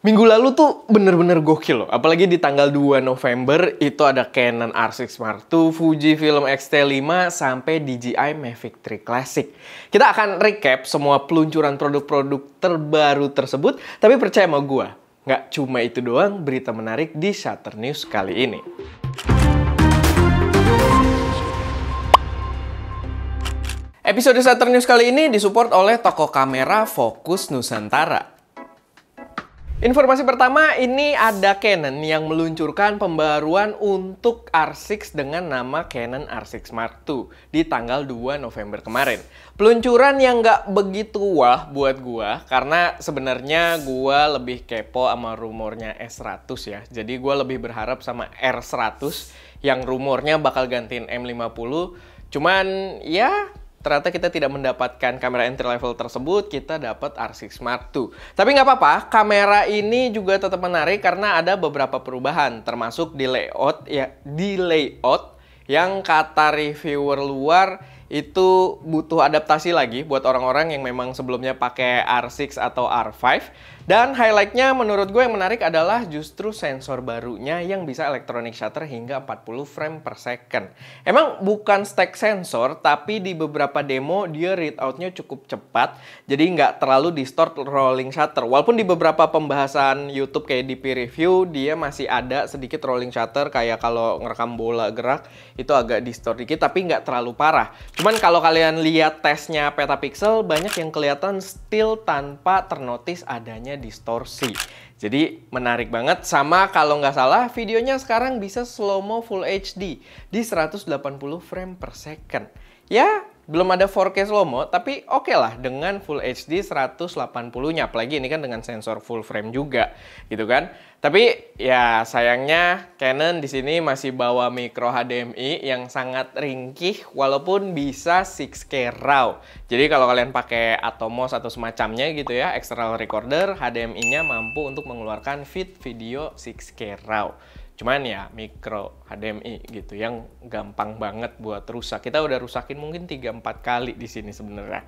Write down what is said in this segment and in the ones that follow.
Minggu lalu tuh bener-bener gokil loh, apalagi di tanggal 2 November itu ada Canon R6 Mark II, Fujifilm X-T5, sampai DJI Mavic 3 Classic. Kita akan recap semua peluncuran produk-produk terbaru tersebut, tapi percaya sama gue, nggak cuma itu doang berita menarik di Shutter News kali ini. Episode Shutter News kali ini disupport oleh toko kamera Fokus Nusantara. Informasi pertama, ini ada Canon yang meluncurkan pembaruan untuk R6 dengan nama Canon R6 Mark II di tanggal 2 November kemarin. Peluncuran yang nggak begitu wah buat gua, karena sebenarnya gua lebih kepo sama rumornya S100 ya. Jadi gua lebih berharap sama R100 yang rumornya bakal gantiin M50. Cuman ya, ternyata kita tidak mendapatkan kamera entry level tersebut, kita dapat R6 Mark II. Tapi nggak apa-apa, kamera ini juga tetap menarik karena ada beberapa perubahan, termasuk di layout yang kata reviewer luar itu butuh adaptasi lagi buat orang-orang yang memang sebelumnya pakai R6 atau R5. Dan highlightnya menurut gue yang menarik adalah justru sensor barunya yang bisa electronic shutter hingga 40 frame per second. Emang bukan stack sensor, tapi di beberapa demo dia readoutnya cukup cepat, jadi nggak terlalu distort rolling shutter. Walaupun di beberapa pembahasan YouTube kayak DP review, dia masih ada sedikit rolling shutter, kayak kalau ngerekam bola gerak, itu agak distort dikit, tapi nggak terlalu parah. Cuman kalau kalian lihat tesnya petapixel, banyak yang kelihatan still tanpa ternotis adanya distorsi. Jadi menarik banget, sama kalau nggak salah videonya sekarang bisa slow-mo full HD di 180 frame per second. Ya, belum ada 4K slow-mo, tapi oke lah dengan full HD 180-nya. Apalagi ini kan dengan sensor full frame juga, gitu kan. Tapi ya sayangnya Canon di sini masih bawa micro HDMI yang sangat ringkih walaupun bisa 6K RAW. Jadi kalau kalian pakai Atomos atau semacamnya gitu ya, external recorder, HDMI-nya mampu untuk mengeluarkan feed video 6K RAW. Cuman ya micro HDMI gitu yang gampang banget buat rusak. Kita udah rusakin mungkin 3-4 kali di sini sebenarnya.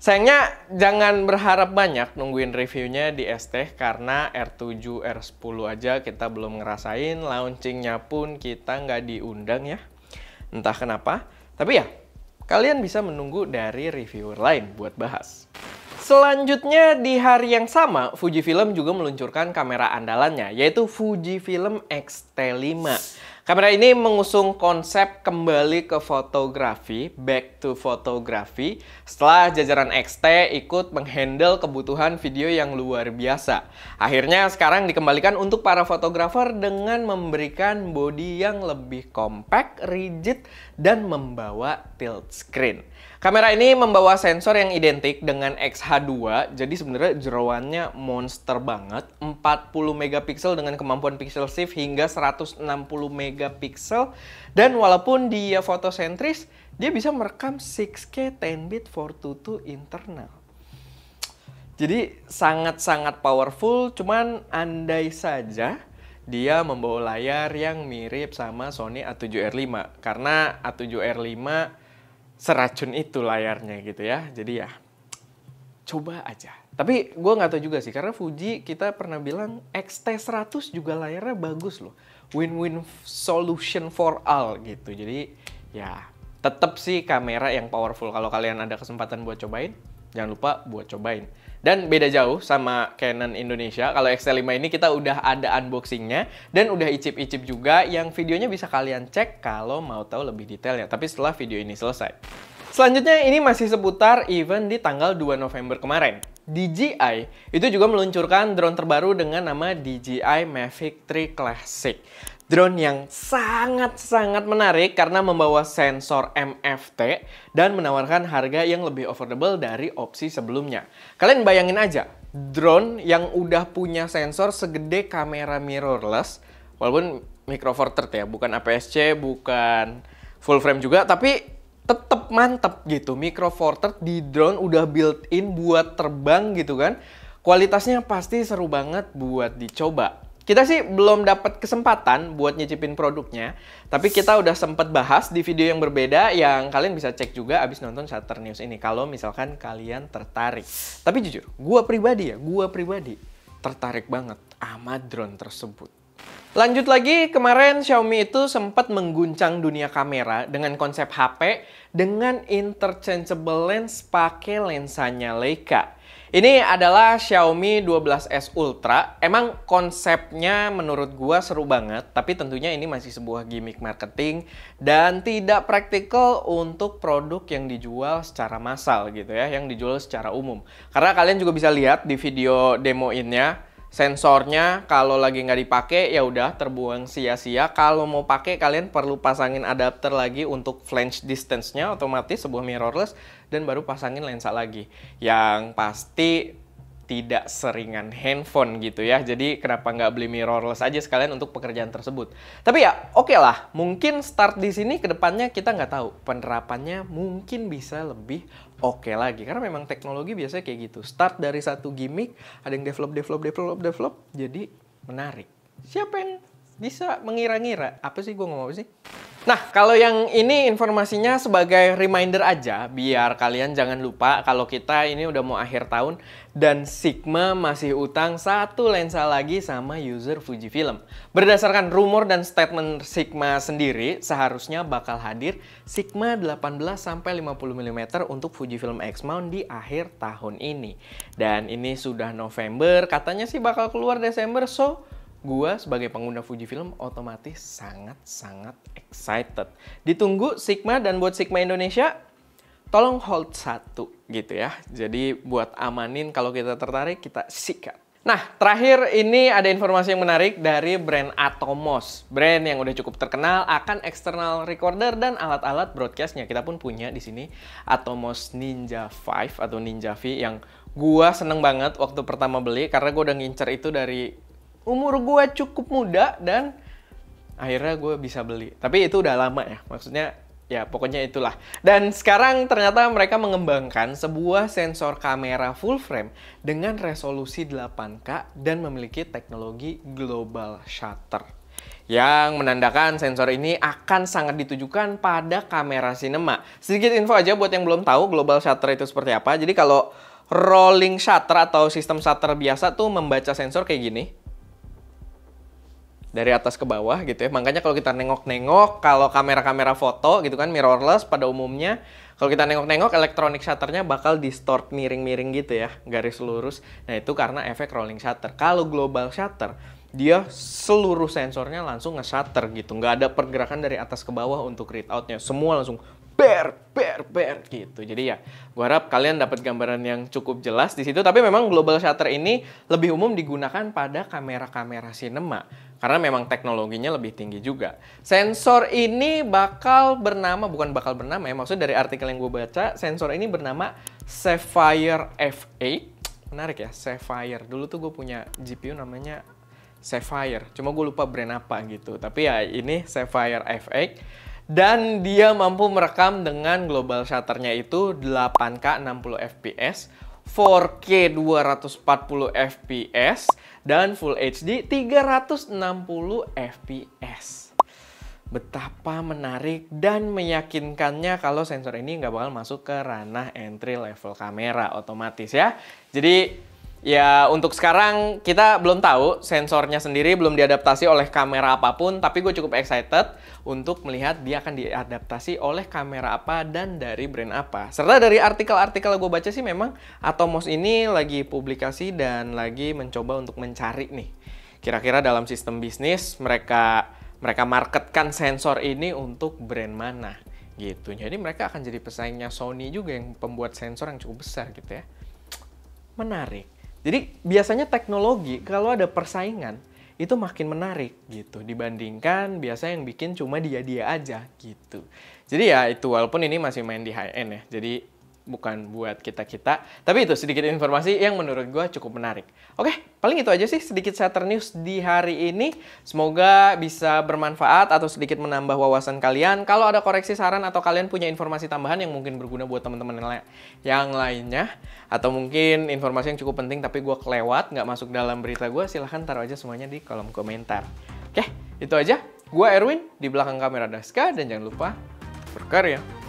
Sayangnya jangan berharap banyak, nungguin reviewnya di ST karena R7, R10 aja kita belum ngerasain, launchingnya pun kita nggak diundang ya, entah kenapa. Tapi ya, kalian bisa menunggu dari reviewer lain buat bahas. Selanjutnya di hari yang sama, Fujifilm juga meluncurkan kamera andalannya, yaitu Fujifilm X-T5. Kamera ini mengusung konsep kembali ke fotografi, back to photography, setelah jajaran X-T ikut menghandle kebutuhan video yang luar biasa. Akhirnya sekarang dikembalikan untuk para fotografer dengan memberikan body yang lebih compact, rigid, dan membawa tilt screen. Kamera ini membawa sensor yang identik dengan X-H2, jadi sebenarnya jerawannya monster banget, 40 MP dengan kemampuan pixel shift hingga 160 MP, dan walaupun dia fotosentris, dia bisa merekam 6K 10-bit 422 internal. Jadi sangat-sangat powerful, cuman andai saja dia membawa layar yang mirip sama Sony A7R5, karena A7R5 seracun itu layarnya gitu ya. Jadi ya coba aja. Tapi gue nggak tahu juga sih, karena Fuji kita pernah bilang X-T100 juga layarnya bagus loh. Win-win solution for all gitu. Jadi ya tetap sih kamera yang powerful. Kalau kalian ada kesempatan buat cobain, jangan lupa buat cobain. Dan beda jauh sama Canon Indonesia. Kalau X-T5 ini kita udah ada unboxingnya dan udah icip-icip juga, yang videonya bisa kalian cek kalau mau tahu lebih detailnya. Tapi setelah video ini selesai. Selanjutnya ini masih seputar event di tanggal 2 November kemarin. DJI itu juga meluncurkan drone terbaru dengan nama DJI Mavic 3 Classic. Drone yang sangat-sangat menarik karena membawa sensor MFT dan menawarkan harga yang lebih affordable dari opsi sebelumnya. Kalian bayangin aja, drone yang udah punya sensor segede kamera mirrorless, walaupun micro four third ya, bukan APS-C, bukan full frame juga, tapi tetep mantep gitu. Micro Four Third di drone udah built-in buat terbang gitu kan. Kualitasnya pasti seru banget buat dicoba. Kita sih belum dapat kesempatan buat nyicipin produknya, tapi kita udah sempet bahas di video yang berbeda yang kalian bisa cek juga abis nonton Shutter News ini kalau misalkan kalian tertarik. Tapi jujur, gua pribadi tertarik banget sama drone tersebut. Lanjut lagi, kemarin Xiaomi itu sempat mengguncang dunia kamera dengan konsep HP dengan interchangeable lens pakai lensanya Leica. Ini adalah Xiaomi 12S Ultra. Emang konsepnya menurut gua seru banget, tapi tentunya ini masih sebuah gimmick marketing dan tidak praktikal untuk produk yang dijual secara massal gitu ya, yang dijual secara umum. Karena kalian juga bisa lihat di video demoinnya, sensornya kalau lagi nggak dipakai ya udah terbuang sia-sia. Kalau mau pakai kalian perlu pasangin adapter lagi untuk flange distance-nya, otomatis sebuah mirrorless, dan baru pasangin lensa lagi. Yang pasti tidak seringan handphone gitu ya. Jadi kenapa nggak beli mirrorless aja sekalian untuk pekerjaan tersebut. Tapi ya oke lah, mungkin start di sini, kedepannya kita nggak tahu penerapannya mungkin bisa lebih oke lagi. Karena memang teknologi biasanya kayak gitu. Start dari satu gimmick, ada yang develop, jadi menarik. Siapa yang bisa mengira-ngira? Apa sih gue ngomong apa sih? Nah, kalau yang ini informasinya sebagai reminder aja, biar kalian jangan lupa kalau kita ini udah mau akhir tahun dan Sigma masih utang satu lensa lagi sama user Fujifilm. Berdasarkan rumor dan statement Sigma sendiri, seharusnya bakal hadir Sigma 18-50mm untuk Fujifilm X-Mount di akhir tahun ini. Dan ini sudah November, katanya sih bakal keluar Desember, so gua sebagai pengguna Fujifilm otomatis sangat-sangat excited. Ditunggu Sigma, dan buat Sigma Indonesia, tolong hold satu gitu ya. Jadi buat amanin, kalau kita tertarik kita sikat. Nah, terakhir ini ada informasi yang menarik dari brand Atomos. Brand yang udah cukup terkenal akan external recorder dan alat-alat broadcastnya. Kita pun punya di sini Atomos Ninja V atau Ninja V yang gua seneng banget waktu pertama beli, karena gua udah ngincer itu dari umur gue cukup muda dan akhirnya gue bisa beli. Tapi itu udah lama ya, maksudnya ya pokoknya itulah. Dan sekarang ternyata mereka mengembangkan sebuah sensor kamera full frame dengan resolusi 8K dan memiliki teknologi global shutter, yang menandakan sensor ini akan sangat ditujukan pada kamera sinema. Sedikit info aja buat yang belum tahu global shutter itu seperti apa. Jadi kalau rolling shutter atau sistem shutter biasa tuh membaca sensor kayak gini, dari atas ke bawah gitu ya. Makanya kalau kita nengok-nengok, kalau kamera-kamera foto gitu kan mirrorless pada umumnya, kalau kita nengok-nengok elektronik shutternya bakal distort miring-miring gitu ya, garis lurus. Nah itu karena efek rolling shutter. Kalau global shutter, dia seluruh sensornya langsung nge-shutter gitu, nggak ada pergerakan dari atas ke bawah untuk readoutnya, semua langsung ber gitu. Jadi ya, gua harap kalian dapat gambaran yang cukup jelas di situ. Tapi memang global shutter ini lebih umum digunakan pada kamera-kamera sinema karena memang teknologinya lebih tinggi juga. Sensor ini bakal bernama, bukan bakal bernama ya, maksudnya dari artikel yang gue baca, sensor ini bernama Sapphire FE. Menarik ya, Sapphire. Dulu tuh gue punya GPU namanya Sapphire, cuma gue lupa brand apa gitu. Tapi ya ini Sapphire FE. Dan dia mampu merekam dengan global shutternya itu 8K 60fps, 4K 240fps, dan Full HD 360fps. Betapa menarik dan meyakinkannya kalau sensor ini nggak bakal masuk ke ranah entry level kamera otomatis ya. Jadi ya untuk sekarang kita belum tahu, sensornya sendiri belum diadaptasi oleh kamera apapun, tapi gue cukup excited untuk melihat dia akan diadaptasi oleh kamera apa dan dari brand apa. Serta dari artikel-artikel gue baca sih memang Atomos ini lagi publikasi dan lagi mencoba untuk mencari nih, kira-kira dalam sistem bisnis mereka marketkan sensor ini untuk brand mana gitu. Jadi mereka akan jadi pesaingnya Sony juga, yang pembuat sensor yang cukup besar gitu ya. Menarik. Jadi biasanya teknologi kalau ada persaingan itu makin menarik gitu, dibandingkan biasanya yang bikin cuma dia-dia aja gitu. Jadi ya itu, walaupun ini masih main di high end ya, jadi bukan buat kita-kita. Tapi itu sedikit informasi yang menurut gue cukup menarik. Oke, paling itu aja sih sedikit Shutter News di hari ini. Semoga bisa bermanfaat atau sedikit menambah wawasan kalian. Kalau ada koreksi, saran, atau kalian punya informasi tambahan yang mungkin berguna buat teman-teman yang lainnya, atau mungkin informasi yang cukup penting tapi gue kelewat, nggak masuk dalam berita gue, silahkan taruh aja semuanya di kolom komentar. Oke, itu aja. Gue Erwin, di belakang kamera Daska, dan jangan lupa berkarya.